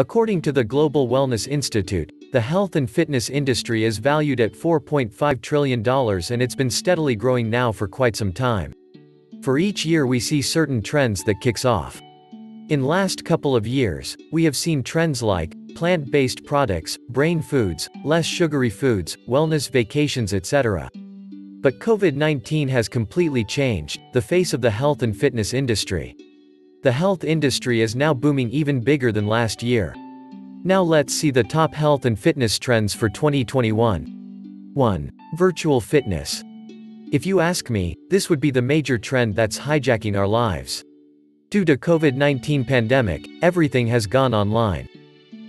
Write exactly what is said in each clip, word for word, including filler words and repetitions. According to the Global Wellness Institute, the health and fitness industry is valued at four point five trillion dollars, and it's been steadily growing now for quite some time. For each year we see certain trends that kicks off. In last couple of years, we have seen trends like plant-based products, brain foods, less sugary foods, wellness vacations, et cetera. But COVID nineteen has completely changed the face of the health and fitness industry. The health industry is now booming even bigger than last year. Now let's see the top health and fitness trends for twenty twenty-one. one. Virtual fitness. If you ask me, this would be the major trend that's hijacking our lives. Due to COVID nineteen pandemic, everything has gone online.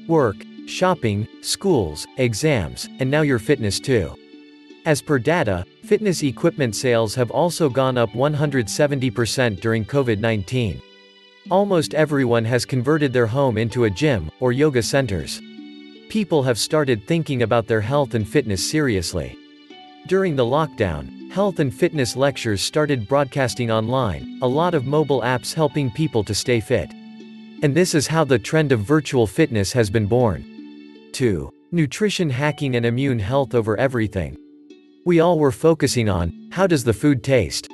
Work, shopping, schools, exams, and now your fitness too. As per data, fitness equipment sales have also gone up one hundred seventy percent during COVID nineteen. Almost everyone has converted their home into a gym or yoga centers. People have started thinking about their health and fitness seriously. During the lockdown, health and fitness lectures started broadcasting online, a lot of mobile apps helping people to stay fit. And this is how the trend of virtual fitness has been born. two. Nutrition hacking and immune health over everything. We all were focusing on, how does the food taste?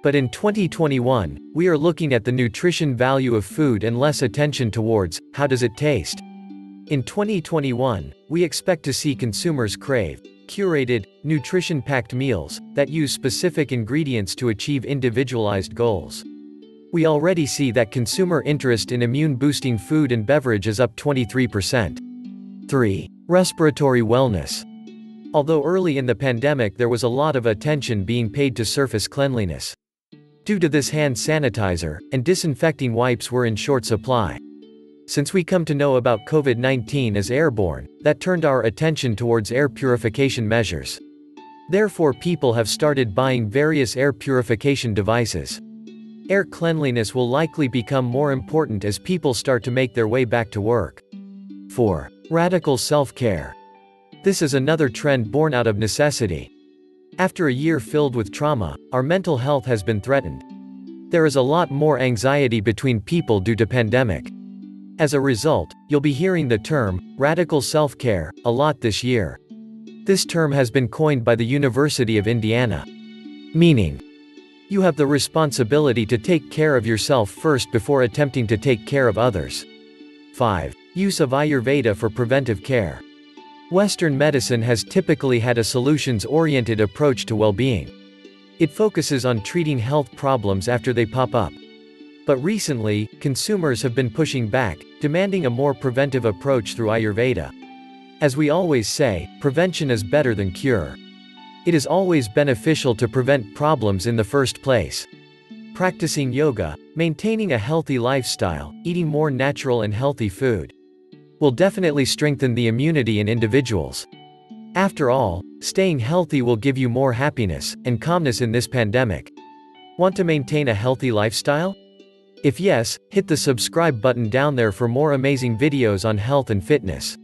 But in twenty twenty-one, we are looking at the nutrition value of food and less attention towards, how does it taste? In twenty twenty-one, we expect to see consumers crave curated, nutrition-packed meals that use specific ingredients to achieve individualized goals. We already see that consumer interest in immune-boosting food and beverage is up twenty-three percent. three. Respiratory wellness. Although early in the pandemic there was a lot of attention being paid to surface cleanliness. Due to this, hand sanitizer and disinfecting wipes were in short supply. Since we come to know about COVID nineteen as airborne, that turned our attention towards air purification measures. Therefore people have started buying various air purification devices. Air cleanliness will likely become more important as people start to make their way back to work. four. Radical self-care. This is another trend born out of necessity. After a year filled with trauma, our mental health has been threatened. There is a lot more anxiety between people due to pandemic. As a result, you'll be hearing the term, radical self-care, a lot this year. This term has been coined by the University of Indiana. Meaning, you have the responsibility to take care of yourself first before attempting to take care of others. five. Use of Ayurveda for preventive care. Western medicine has typically had a solutions-oriented approach to well-being. It focuses on treating health problems after they pop up. But recently, consumers have been pushing back, demanding a more preventive approach through Ayurveda. As we always say, prevention is better than cure. It is always beneficial to prevent problems in the first place. Practicing yoga, maintaining a healthy lifestyle, eating more natural and healthy food will definitely strengthen the immunity in individuals. After all, staying healthy will give you more happiness and calmness in this pandemic. Want to maintain a healthy lifestyle? If yes, hit the subscribe button down there for more amazing videos on health and fitness.